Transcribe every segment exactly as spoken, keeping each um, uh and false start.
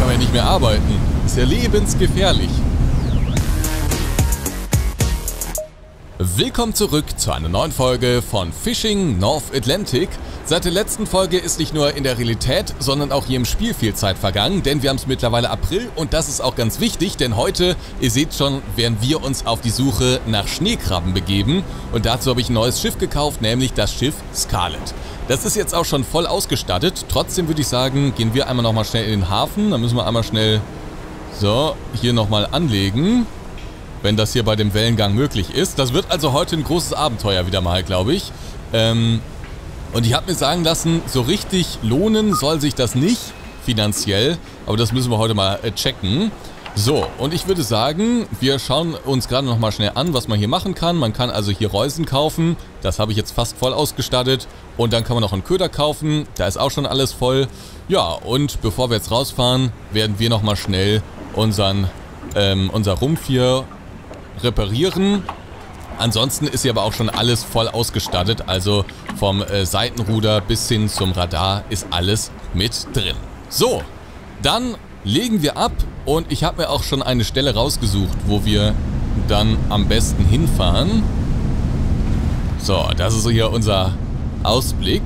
kann man ja nicht mehr arbeiten. Ist ja lebensgefährlich. Willkommen zurück zu einer neuen Folge von Fishing North Atlantic. Seit der letzten Folge ist nicht nur in der Realität, sondern auch hier im Spiel viel Zeit vergangen, denn wir haben es mittlerweile April und das ist auch ganz wichtig, denn heute, ihr seht schon, werden wir uns auf die Suche nach Schneekrabben begeben und dazu habe ich ein neues Schiff gekauft, nämlich das Schiff Scarlet. Das ist jetzt auch schon voll ausgestattet, trotzdem würde ich sagen, gehen wir einmal nochmal schnell in den Hafen, dann müssen wir einmal schnell so hier nochmal anlegen. Wenn das hier bei dem Wellengang möglich ist. Das wird also heute ein großes Abenteuer wieder mal, glaube ich. Ähm, und ich habe mir sagen lassen, so richtig lohnen soll sich das nicht finanziell. Aber das müssen wir heute mal äh, checken. So, und ich würde sagen, wir schauen uns gerade noch mal schnell an, was man hier machen kann. Man kann also hier Reusen kaufen. Das habe ich jetzt fast voll ausgestattet. Und dann kann man noch einen Köder kaufen. Da ist auch schon alles voll. Ja, und bevor wir jetzt rausfahren, werden wir noch mal schnell unseren, ähm, unser Rumpf hier reparieren. Ansonsten ist hier aber auch schon alles voll ausgestattet, also vom äh, Seitenruder bis hin zum Radar ist alles mit drin. So, dann legen wir ab und ich habe mir auch schon eine Stelle rausgesucht, wo wir dann am besten hinfahren. So, das ist hier unser Ausblick.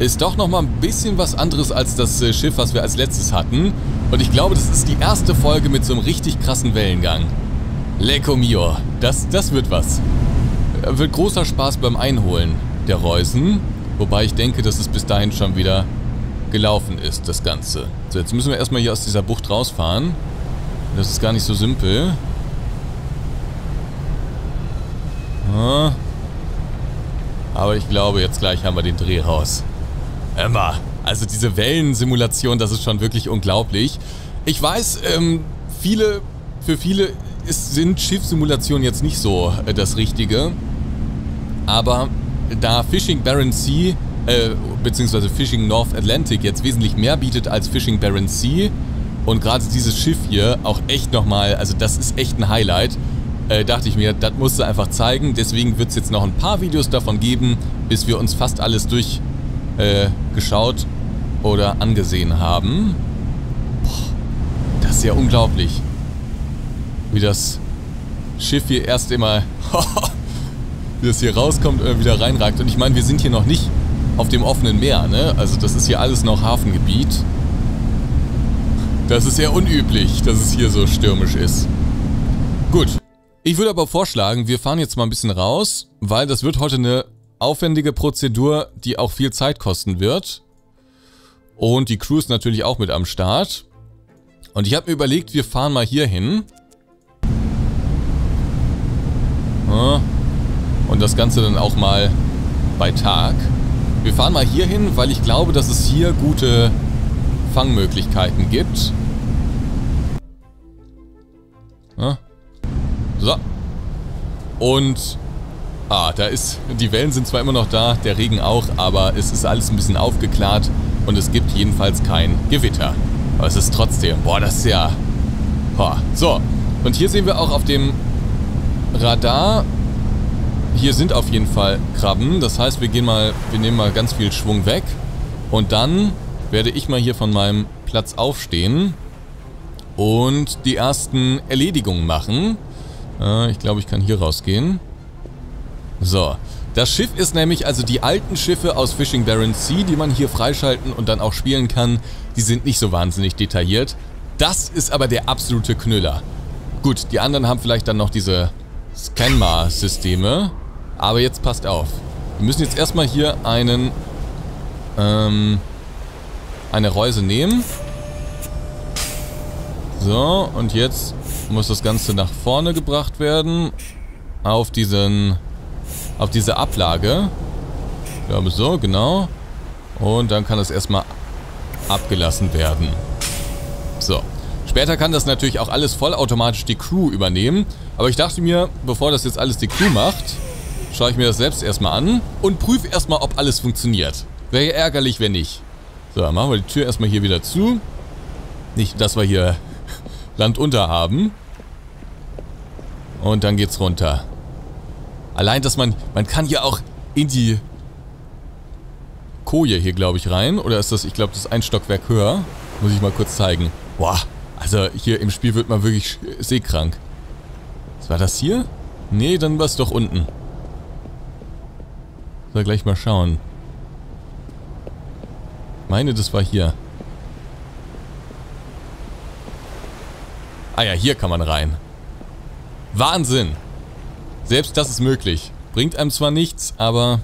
Ist doch nochmal ein bisschen was anderes als das äh, Schiff, was wir als letztes hatten. Und ich glaube, das ist die erste Folge mit so einem richtig krassen Wellengang. Lecco mio, das, das wird was. Wird großer Spaß beim Einholen der Reusen. Wobei ich denke, dass es bis dahin schon wieder gelaufen ist, das Ganze. So, jetzt müssen wir erstmal hier aus dieser Bucht rausfahren. Das ist gar nicht so simpel. Aber ich glaube, jetzt gleich haben wir den Dreh raus. Emma, also diese Wellensimulation, das ist schon wirklich unglaublich. Ich weiß, ähm, viele, für viele... Es sind Schiffssimulationen jetzt nicht so äh, das Richtige, aber da Fishing Barents Sea äh, bzw. Fishing North Atlantic jetzt wesentlich mehr bietet als Fishing Barents Sea und gerade dieses Schiff hier auch echt nochmal, also das ist echt ein Highlight, äh, dachte ich mir, das musst du einfach zeigen, deswegen wird es jetzt noch ein paar Videos davon geben, bis wir uns fast alles durchgeschaut äh, oder angesehen haben. Boah, das ist ja unglaublich. Wie das Schiff hier erst immer, wie das hier rauskommt und wieder reinragt. Und ich meine, wir sind hier noch nicht auf dem offenen Meer, ne? Also das ist hier alles noch Hafengebiet. Das ist eher unüblich, dass es hier so stürmisch ist. Gut, ich würde aber vorschlagen, wir fahren jetzt mal ein bisschen raus, weil das wird heute eine aufwendige Prozedur, die auch viel Zeit kosten wird. Und die Crew ist natürlich auch mit am Start. Und ich habe mir überlegt, wir fahren mal hier hin. Und das Ganze dann auch mal bei Tag. Wir fahren mal hier hin, weil ich glaube, dass es hier gute Fangmöglichkeiten gibt. So. Und... Ah, da ist... Die Wellen sind zwar immer noch da, der Regen auch, aber es ist alles ein bisschen aufgeklärt und es gibt jedenfalls kein Gewitter. Aber es ist trotzdem... Boah, das ist ja... Boah. So. Und hier sehen wir auch auf dem... Radar, hier sind auf jeden Fall Krabben, das heißt, wir gehen mal, wir nehmen mal ganz viel Schwung weg und dann werde ich mal hier von meinem Platz aufstehen und die ersten Erledigungen machen. Äh, ich glaube, ich kann hier rausgehen. So, das Schiff ist nämlich, also die alten Schiffe aus Fishing Barents Sea, die man hier freischalten und dann auch spielen kann, die sind nicht so wahnsinnig detailliert. Das ist aber der absolute Knüller. Gut, die anderen haben vielleicht dann noch diese Scanmar-Systeme. Aber jetzt passt auf. Wir müssen jetzt erstmal hier einen, ähm, eine Reuse nehmen. So, und jetzt muss das Ganze nach vorne gebracht werden. Auf diesen, auf diese Ablage. Ich glaube so, genau. Und dann kann das erstmal abgelassen werden. So. Später kann das natürlich auch alles vollautomatisch die Crew übernehmen. Aber ich dachte mir, bevor das jetzt alles die Crew macht, schaue ich mir das selbst erstmal an und prüfe erstmal, ob alles funktioniert. Wäre ärgerlich, wenn nicht. So, dann machen wir die Tür erstmal hier wieder zu. Nicht, dass wir hier Land unter haben. Und dann geht's runter. Allein, dass man... Man kann ja auch in die Koje hier, glaube ich, rein. Oder ist das... Ich glaube, das ist ein Stockwerk höher. Muss ich mal kurz zeigen. Boah, also hier im Spiel wird man wirklich seekrank. Was war das hier? Nee, dann war es doch unten. So, gleich mal schauen. Ich meine, das war hier. Ah ja, hier kann man rein. Wahnsinn! Selbst das ist möglich. Bringt einem zwar nichts, aber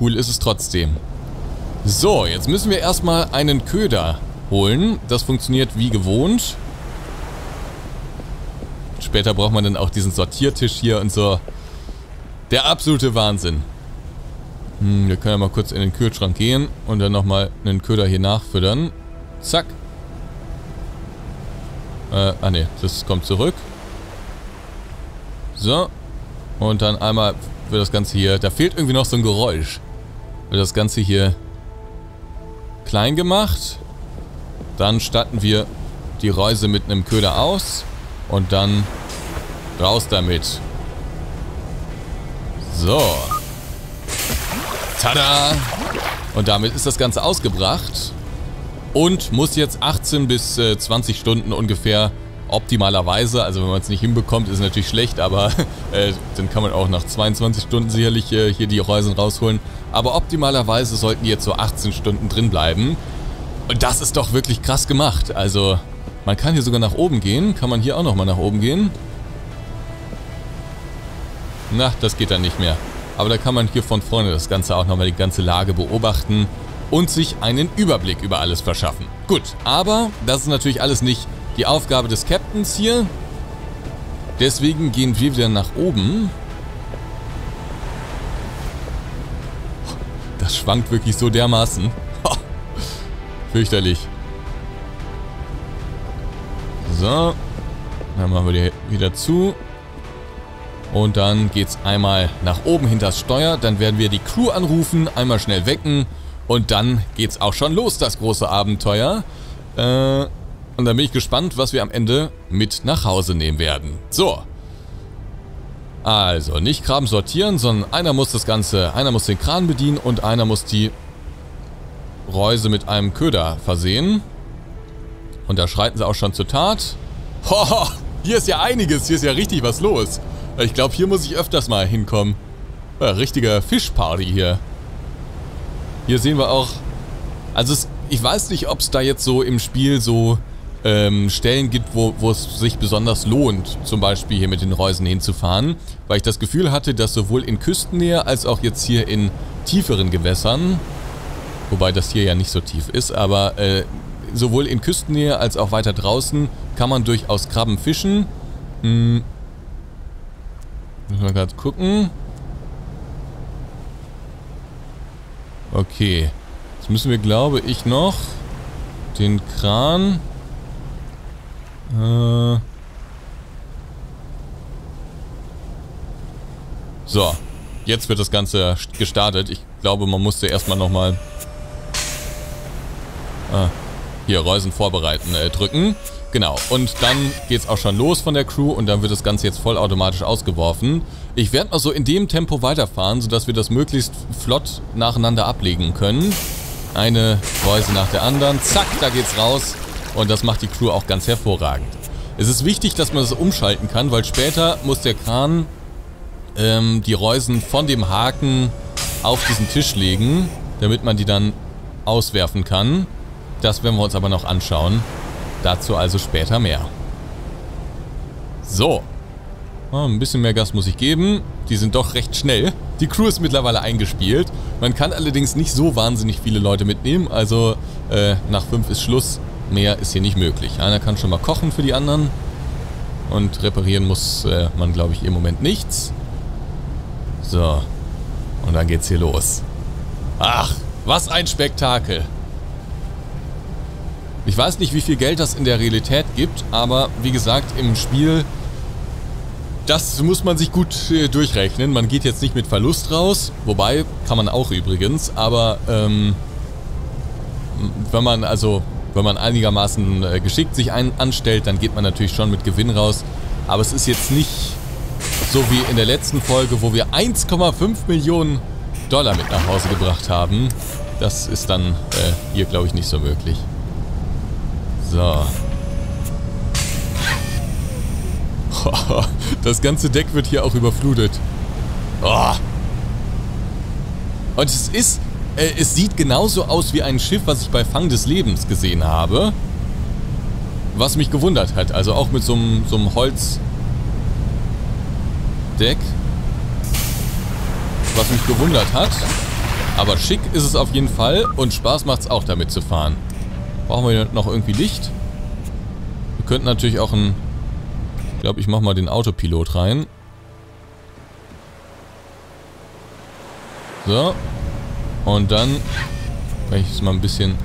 cool ist es trotzdem. So, jetzt müssen wir erstmal einen Köder holen. Das funktioniert wie gewohnt. Später braucht man dann auch diesen Sortiertisch hier und so. Der absolute Wahnsinn. Hm, wir können ja mal kurz in den Kühlschrank gehen und dann nochmal einen Köder hier nachfüttern. Zack. Äh, ah ne, das kommt zurück. So. Und dann einmal wird das Ganze hier... Da fehlt irgendwie noch so ein Geräusch. Wird das Ganze hier klein gemacht. Dann statten wir die Reuse mit einem Köder aus. Und dann raus damit. So. Tada! Und damit ist das Ganze ausgebracht. Und muss jetzt achtzehn bis zwanzig Stunden ungefähr optimalerweise, also wenn man es nicht hinbekommt, ist natürlich schlecht, aber äh, dann kann man auch nach zweiundzwanzig Stunden sicherlich äh, hier die Reusen rausholen. Aber optimalerweise sollten die jetzt so achtzehn Stunden drin bleiben. Und das ist doch wirklich krass gemacht. Also man kann hier sogar nach oben gehen. Kann man hier auch nochmal nach oben gehen? Na, das geht dann nicht mehr. Aber da kann man hier von vorne das Ganze auch nochmal, die ganze Lage beobachten und sich einen Überblick über alles verschaffen. Gut, aber das ist natürlich alles nicht die Aufgabe des Captains hier. Deswegen gehen wir wieder nach oben. Das schwankt wirklich so dermaßen. Fürchterlich. So. Dann machen wir die wieder zu. Und dann geht's einmal nach oben hinters Steuer. Dann werden wir die Crew anrufen, einmal schnell wecken. Und dann geht's auch schon los, das große Abenteuer. Äh... Und dann bin ich gespannt, was wir am Ende mit nach Hause nehmen werden. So. Also, nicht Krabben sortieren, sondern einer muss das Ganze, einer muss den Kran bedienen und einer muss die Reuse mit einem Köder versehen. Und da schreiten sie auch schon zur Tat. Hoho, hier ist ja einiges, hier ist ja richtig was los. Ich glaube, hier muss ich öfters mal hinkommen. Ja, richtige Fischparty hier. Hier sehen wir auch, also es, ich weiß nicht, ob es da jetzt so im Spiel so... Ähm, Stellen gibt, wo, wo es sich besonders lohnt, zum Beispiel hier mit den Reusen hinzufahren, weil ich das Gefühl hatte, dass sowohl in Küstennähe als auch jetzt hier in tieferen Gewässern, wobei das hier ja nicht so tief ist, aber äh, sowohl in Küstennähe als auch weiter draußen kann man durchaus Krabben fischen. Hm. Müssen wir gerade gucken. Okay. Jetzt müssen wir, glaube ich, noch den Kran... So, jetzt wird das Ganze gestartet. Ich glaube, man musste erstmal nochmal ah, hier Reusen vorbereiten äh, drücken. Genau, und dann geht es auch schon los von der Crew und dann wird das Ganze jetzt vollautomatisch ausgeworfen. Ich werde mal so in dem Tempo weiterfahren, sodass wir das möglichst flott nacheinander ablegen können. Eine Reuse nach der anderen. Zack, da geht's raus. Und das macht die Crew auch ganz hervorragend. Es ist wichtig, dass man das umschalten kann, weil später muss der Kran ähm, die Reusen von dem Haken auf diesen Tisch legen, damit man die dann auswerfen kann. Das werden wir uns aber noch anschauen. Dazu also später mehr. So. Oh, ein bisschen mehr Gas muss ich geben. Die sind doch recht schnell. Die Crew ist mittlerweile eingespielt. Man kann allerdings nicht so wahnsinnig viele Leute mitnehmen. Also äh, nach fünf ist Schluss. Mehr ist hier nicht möglich. Einer kann schon mal kochen für die anderen. Und reparieren muss äh, man, glaube ich, im Moment nichts. So. Und dann geht's hier los. Ach, was ein Spektakel. Ich weiß nicht, wie viel Geld das in der Realität gibt, aber wie gesagt, im Spiel, das muss man sich gut äh, durchrechnen. Man geht jetzt nicht mit Verlust raus. Wobei, kann man auch übrigens. Aber, ähm, wenn man also... Wenn man einigermaßen geschickt sich ein anstellt, dann geht man natürlich schon mit Gewinn raus. Aber es ist jetzt nicht so wie in der letzten Folge, wo wir eins Komma fünf Millionen Dollar mit nach Hause gebracht haben. Das ist dann äh, hier, glaube ich, nicht so möglich. So. Das ganze Deck wird hier auch überflutet. Oh. Und es ist... Äh, es sieht genauso aus wie ein Schiff, was ich bei Fang des Lebens gesehen habe. Was mich gewundert hat. Also auch mit so einem so einem Holzdeck. Was mich gewundert hat. Aber schick ist es auf jeden Fall. Und Spaß macht es auch, damit zu fahren. Brauchen wir noch irgendwie Licht? Wir könnten natürlich auch ein... Ich glaube, ich mache mal den Autopilot rein. So. Und dann kann ich es mal ein bisschen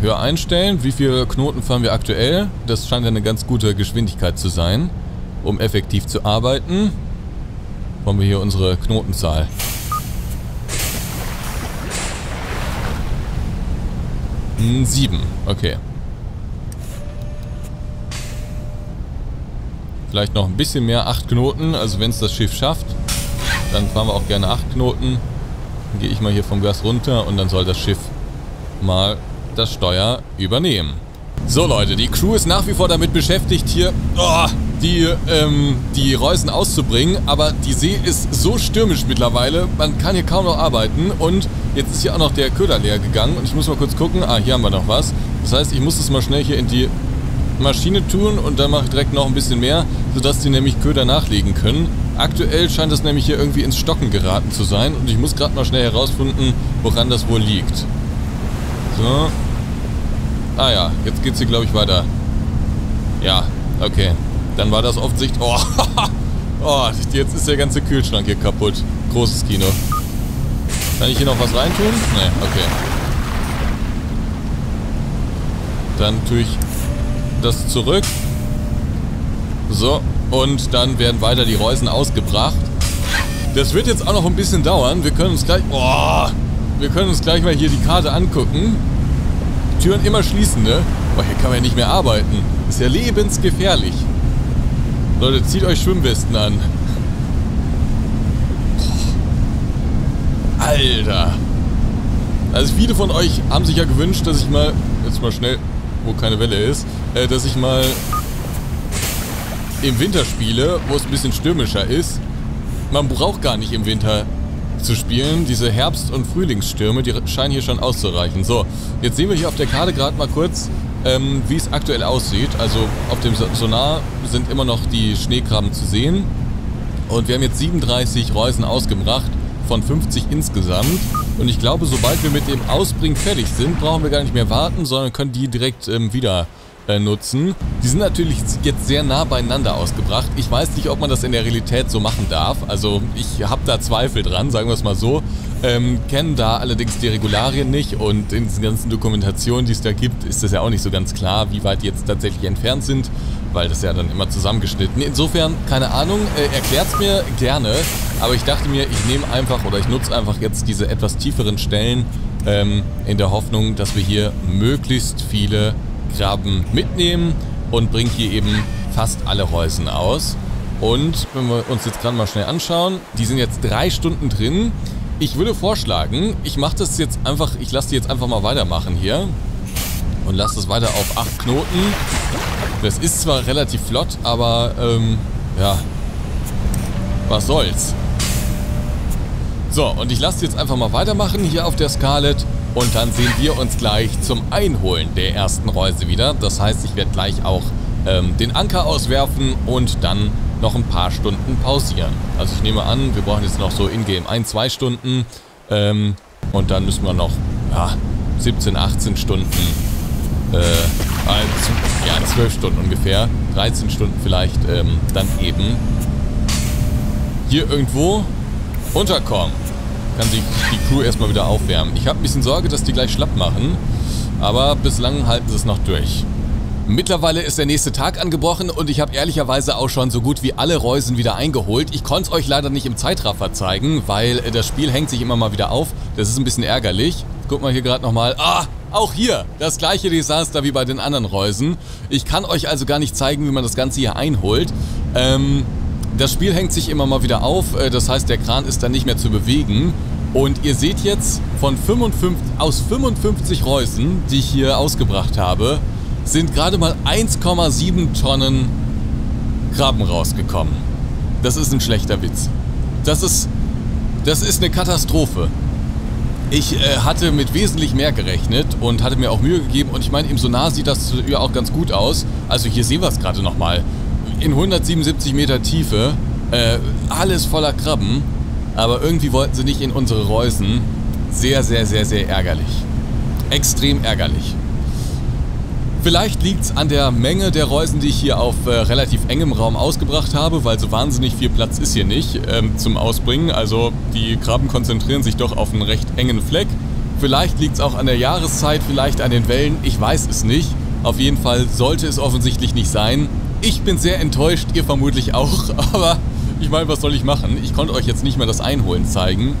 höher einstellen. Wie viele Knoten fahren wir aktuell? Das scheint ja eine ganz gute Geschwindigkeit zu sein, um effektiv zu arbeiten. Wollen wir hier unsere Knotenzahl. sieben. Okay. Vielleicht noch ein bisschen mehr, acht Knoten. Also wenn es das Schiff schafft, dann fahren wir auch gerne acht Knoten. Dann gehe ich mal hier vom Gas runter und dann soll das Schiff mal das Steuer übernehmen. So Leute, die Crew ist nach wie vor damit beschäftigt, hier oh, die, ähm, die Reusen auszubringen. Aber die See ist so stürmisch mittlerweile, man kann hier kaum noch arbeiten. Und jetzt ist hier auch noch der Köder leer gegangen. Und ich muss mal kurz gucken. Ah, hier haben wir noch was. Das heißt, ich muss das mal schnell hier in die... Maschine tun und dann mache ich direkt noch ein bisschen mehr, sodass die nämlich Köder nachlegen können. Aktuell scheint das nämlich hier irgendwie ins Stocken geraten zu sein und ich muss gerade mal schnell herausfinden, woran das wohl liegt. So. Ah ja, jetzt geht's hier glaube ich weiter. Ja, okay. Dann war das offensichtlich... Oh, oh, jetzt ist der ganze Kühlschrank hier kaputt. Großes Kino. Kann ich hier noch was reintun? Ne, okay. Dann tue ich... das zurück. So, und dann werden weiter die Reusen ausgebracht. Das wird jetzt auch noch ein bisschen dauern. Wir können uns gleich... Oh, wir können uns gleich mal hier die Karte angucken. Die Türen immer schließen, ne? Boah, hier kann man ja nicht mehr arbeiten. Ist ja lebensgefährlich. Leute, zieht euch Schwimmwesten an. Boah. Alter. Also viele von euch haben sich ja gewünscht, dass ich mal... Jetzt mal schnell... wo keine Welle ist, äh, dass ich mal im Winter spiele, wo es ein bisschen stürmischer ist. Man braucht gar nicht im Winter zu spielen. Diese Herbst- und Frühlingsstürme, die scheinen hier schon auszureichen. So, jetzt sehen wir hier auf der Karte gerade mal kurz, ähm, wie es aktuell aussieht. Also auf dem Sonar sind immer noch die Schneekrabben zu sehen. Und wir haben jetzt siebenunddreißig Reusen ausgebracht, von fünfzig insgesamt. Und ich glaube, sobald wir mit dem Ausbringen fertig sind, brauchen wir gar nicht mehr warten, sondern können die direkt ähm, wieder äh, nutzen. Die sind natürlich jetzt sehr nah beieinander ausgebracht. Ich weiß nicht, ob man das in der Realität so machen darf. Also ich habe da Zweifel dran, sagen wir es mal so. Ähm, kennen da allerdings die Regularien nicht und in den ganzen Dokumentationen, die es da gibt, ist das ja auch nicht so ganz klar, wie weit die jetzt tatsächlich entfernt sind, weil das ja dann immer zusammengeschnitten. Insofern, keine Ahnung, äh, erklärt's mir gerne. Aber ich dachte mir, ich nehme einfach oder ich nutze einfach jetzt diese etwas tieferen Stellen ähm, in der Hoffnung, dass wir hier möglichst viele Krabben mitnehmen und bringe hier eben fast alle Reusen aus. Und wenn wir uns jetzt gerade mal schnell anschauen, die sind jetzt drei Stunden drin. Ich würde vorschlagen, ich mache das jetzt einfach, ich lasse die jetzt einfach mal weitermachen hier und lasse das weiter auf acht Knoten. Das ist zwar relativ flott, aber ähm, ja, was soll's. So, und ich lasse jetzt einfach mal weitermachen hier auf der Scarlet und dann sehen wir uns gleich zum Einholen der ersten Reuse wieder. Das heißt, ich werde gleich auch ähm, den Anker auswerfen und dann noch ein paar Stunden pausieren. Also ich nehme an, wir brauchen jetzt noch so in-game ein, zwei Stunden ähm, und dann müssen wir noch ja, siebzehn, achtzehn Stunden, äh, ja zwölf Stunden ungefähr, dreizehn Stunden vielleicht ähm, dann eben hier irgendwo unterkommen. Kann sich die Crew erstmal wieder aufwärmen. Ich habe ein bisschen Sorge, dass die gleich schlapp machen, aber bislang halten sie es noch durch. Mittlerweile ist der nächste Tag angebrochen und ich habe ehrlicherweise auch schon so gut wie alle Reusen wieder eingeholt. Ich konnte es euch leider nicht im Zeitraffer zeigen, weil das Spiel hängt sich immer mal wieder auf. Das ist ein bisschen ärgerlich. Guck mal hier gerade nochmal. Ah! Auch hier das gleiche Desaster wie bei den anderen Reusen. Ich kann euch also gar nicht zeigen, wie man das Ganze hier einholt. Ähm... Das Spiel hängt sich immer mal wieder auf, das heißt der Kran ist dann nicht mehr zu bewegen und ihr seht jetzt von fünfundfünfzig, aus fünfundfünfzig Reusen, die ich hier ausgebracht habe, sind gerade mal eins Komma sieben Tonnen Krabben rausgekommen. Das ist ein schlechter Witz. Das ist, das ist eine Katastrophe. Ich äh, hatte mit wesentlich mehr gerechnet und hatte mir auch Mühe gegeben. Und ich meine, im Sonar sieht das ja auch ganz gut aus. Also hier sehen wir es gerade nochmal. In hundertsiebenundsiebzig Meter Tiefe, äh, alles voller Krabben. Aber irgendwie wollten sie nicht in unsere Reusen. Sehr, sehr, sehr, sehr ärgerlich. Extrem ärgerlich. Vielleicht liegt es an der Menge der Reusen, die ich hier auf äh, relativ engem Raum ausgebracht habe, weil so wahnsinnig viel Platz ist hier nicht ähm, zum Ausbringen. Also die Krabben konzentrieren sich doch auf einen recht engen Fleck. Vielleicht liegt es auch an der Jahreszeit, vielleicht an den Wellen, ich weiß es nicht. Auf jeden Fall sollte es offensichtlich nicht sein. Ich bin sehr enttäuscht, ihr vermutlich auch, aber ich meine, was soll ich machen? Ich konnte euch jetzt nicht mehr das Einholen zeigen,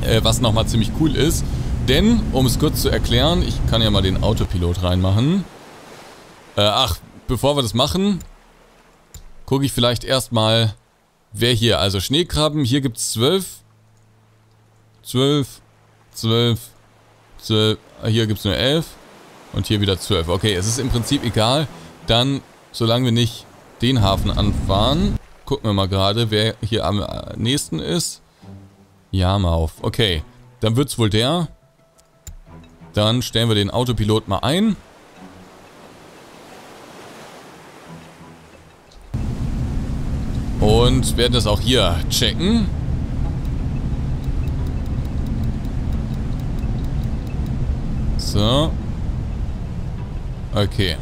äh, was nochmal ziemlich cool ist. Denn, um es kurz zu erklären, ich kann ja mal den Autopilot reinmachen. Äh, ach, bevor wir das machen, gucke ich vielleicht erstmal, wer hier, also Schneekrabben, hier gibt es zwölf. Zwölf, zwölf, zwölf, hier gibt es nur elf und hier wieder zwölf. Okay, es ist im Prinzip egal, dann, solange wir nicht den Hafen anfahren, gucken wir mal gerade, wer hier am nächsten ist. Ja, mal auf, okay, dann wird es wohl der. Dann stellen wir den Autopilot mal ein. Und werden das auch hier checken. So. Okay.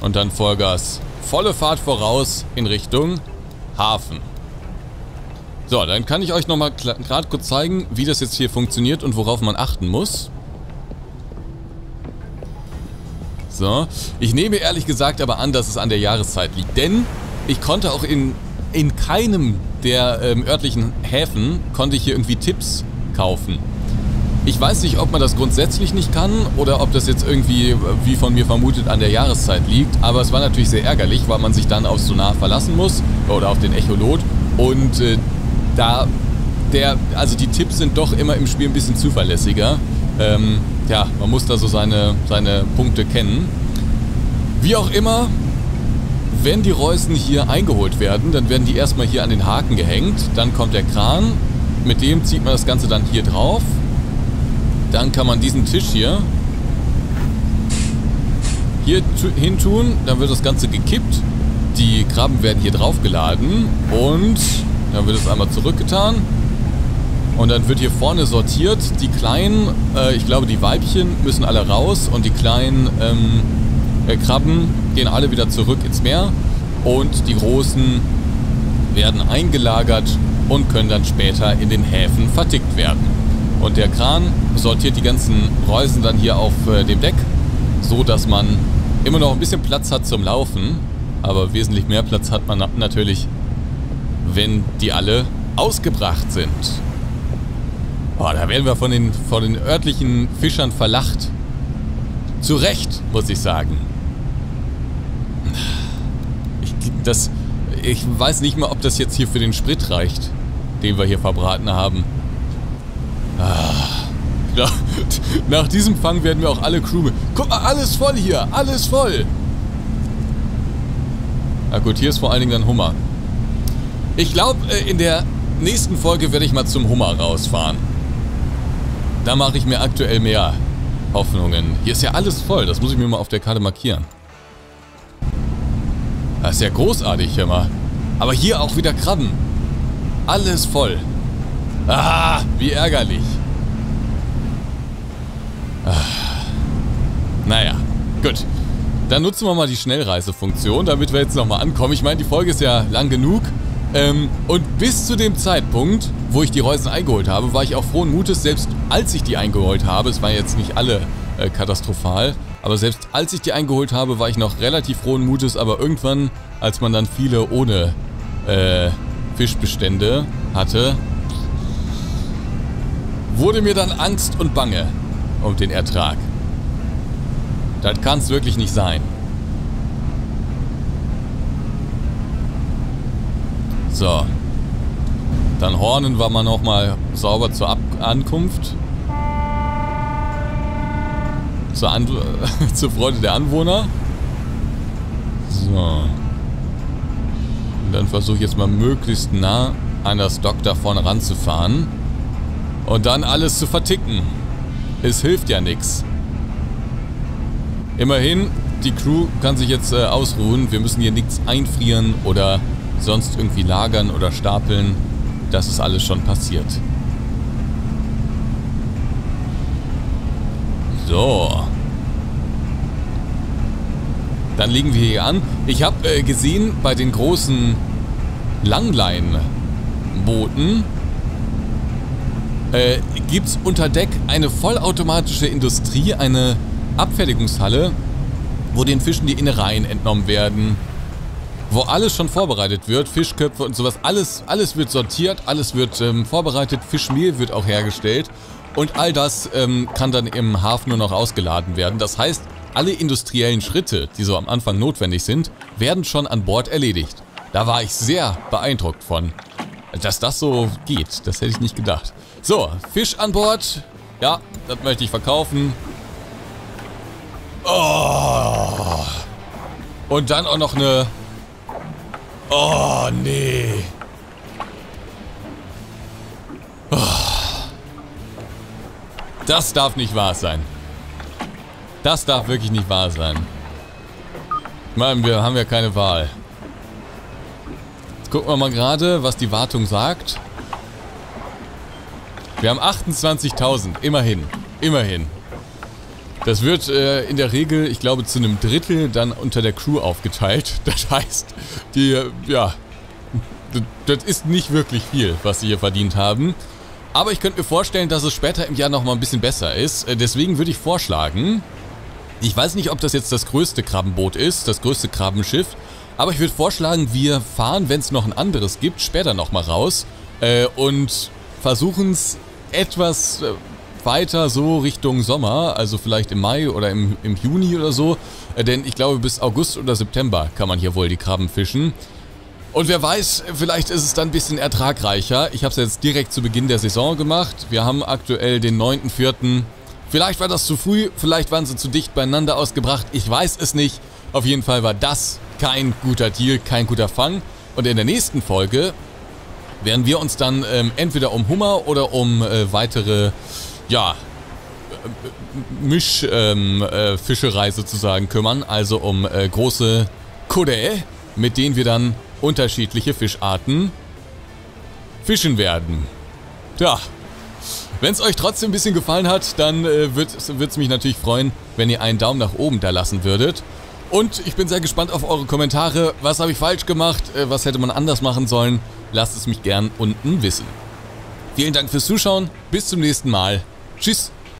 Und dann Vollgas. Volle Fahrt voraus in Richtung Hafen. So, dann kann ich euch nochmal gerade kurz zeigen, wie das jetzt hier funktioniert und worauf man achten muss. So. Ich nehme ehrlich gesagt aber an, dass es an der Jahreszeit liegt, denn ich konnte auch in, in keinem der ähm, örtlichen Häfen, konnte ich hier irgendwie Tipps kaufen. Ich weiß nicht, ob man das grundsätzlich nicht kann oder ob das jetzt irgendwie, wie von mir vermutet, an der Jahreszeit liegt. Aber es war natürlich sehr ärgerlich, weil man sich dann aufs Sonar verlassen muss oder auf den Echolot. Und äh, da, der, also die Tipps sind doch immer im Spiel ein bisschen zuverlässiger. Ähm, ja, man muss da so seine, seine Punkte kennen. Wie auch immer. Wenn die Reusen hier eingeholt werden, dann werden die erstmal hier an den Haken gehängt. Dann kommt der Kran, mit dem zieht man das Ganze dann hier drauf. Dann kann man diesen Tisch hier, hier hin tun. Dann wird das Ganze gekippt. Die Krabben werden hier drauf geladen und dann wird es einmal zurückgetan. Und dann wird hier vorne sortiert. Die kleinen, äh, ich glaube die Weibchen müssen alle raus und die kleinen ähm, Krabben gehen alle wieder zurück ins Meer und die großen werden eingelagert und können dann später in den Häfen vertickt werden. Und der Kran sortiert die ganzen Reusen dann hier auf äh, dem Deck, so dass man immer noch ein bisschen Platz hat zum Laufen, aber wesentlich mehr Platz hat man natürlich, wenn die alle ausgebracht sind. Boah, da werden wir von den, von den örtlichen Fischern verlacht. Zu Recht, muss ich sagen. Ich, das, ich weiß nicht mal, ob das jetzt hier für den Sprit reicht, den wir hier verbraten haben. Ah, nach, nach diesem Fang werden wir auch alle Crew... Guck mal, alles voll hier, alles voll. Na gut, hier ist vor allen Dingen dann Hummer. Ich glaube, in der nächsten Folge werde ich mal zum Hummer rausfahren. Da mache ich mir aktuell mehr Hoffnungen. Hier ist ja alles voll, das muss ich mir mal auf der Karte markieren. Das ist ja großartig hier mal. Aber hier auch wieder Krabben. Alles voll. Ah, wie ärgerlich. Ah. Naja, gut. Dann nutzen wir mal die Schnellreisefunktion, damit wir jetzt nochmal ankommen. Ich meine, die Folge ist ja lang genug. Ähm, und bis zu dem Zeitpunkt, wo ich die Reusen eingeholt habe, war ich auch frohen Mutes, selbst als ich die eingeholt habe, es waren jetzt nicht alle äh, katastrophal, aber selbst als ich die eingeholt habe, war ich noch relativ frohen Mutes, aber irgendwann, als man dann viele ohne äh, Fischbestände hatte, wurde mir dann Angst und Bange um den Ertrag. Das kann es wirklich nicht sein. So, dann hornen wir mal nochmal sauber zur Ab- Ankunft. zur, An zur Freude der Anwohner. So. Und dann versuche ich jetzt mal möglichst nah an das Dock da vorne ranzufahren. Und dann alles zu verticken. Es hilft ja nichts. Immerhin, die Crew kann sich jetzt äh, ausruhen. Wir müssen hier nichts einfrieren oder sonst irgendwie lagern oder stapeln. Das ist alles schon passiert. So. Dann legen wir hier an. Ich habe äh, gesehen, bei den großen Langleinbooten äh, gibt es unter Deck eine vollautomatische Industrie, eine Abfertigungshalle, wo den Fischen die Innereien entnommen werden, wo alles schon vorbereitet wird, Fischköpfe und sowas, alles, alles wird sortiert, alles wird ähm, vorbereitet, Fischmehl wird auch hergestellt und all das ähm, kann dann im Hafen nur noch ausgeladen werden. Das heißt, alle industriellen Schritte, die so am Anfang notwendig sind, werden schon an Bord erledigt. Da war ich sehr beeindruckt von, dass das so geht. Das hätte ich nicht gedacht. So, Fisch an Bord. Ja, das möchte ich verkaufen. Oh. Und dann auch noch eine... Oh, nee. Oh. Das darf nicht wahr sein. Das darf wirklich nicht wahr sein. Ich meine, wir haben ja keine Wahl. Jetzt gucken wir mal gerade, was die Wartung sagt. Wir haben achtundzwanzigtausend. Immerhin. Immerhin. Das wird äh, in der Regel, ich glaube, zu einem Drittel dann unter der Crew aufgeteilt. Das heißt, die, ja, das ist nicht wirklich viel, was sie hier verdient haben. Aber ich könnte mir vorstellen, dass es später im Jahr nochmal ein bisschen besser ist. Deswegen würde ich vorschlagen, ich weiß nicht, ob das jetzt das größte Krabbenboot ist, das größte Krabbenschiff. Aber ich würde vorschlagen, wir fahren, wenn es noch ein anderes gibt, später nochmal raus. Äh, und versuchen es etwas... Äh, weiter so Richtung Sommer, also vielleicht im Mai oder im, im Juni oder so, denn ich glaube bis August oder September kann man hier wohl die Krabben fischen. Und wer weiß, vielleicht ist es dann ein bisschen ertragreicher. Ich habe es jetzt direkt zu Beginn der Saison gemacht. Wir haben aktuell den neunten vierten Vielleicht war das zu früh, vielleicht waren sie zu dicht beieinander ausgebracht, ich weiß es nicht. Auf jeden Fall war das kein guter Deal, kein guter Fang. Und in der nächsten Folge werden wir uns dann ähm, entweder um Hummer oder um äh, weitere... ja, Mischfischerei ähm, äh, sozusagen kümmern, also um äh, große Kodä, mit denen wir dann unterschiedliche Fischarten fischen werden. Tja, wenn es euch trotzdem ein bisschen gefallen hat, dann äh, würde es mich natürlich freuen, wenn ihr einen Daumen nach oben da lassen würdet. Und ich bin sehr gespannt auf eure Kommentare. Was habe ich falsch gemacht? Äh, was hätte man anders machen sollen? Lasst es mich gern unten wissen. Vielen Dank fürs Zuschauen. Bis zum nächsten Mal. Tschüss.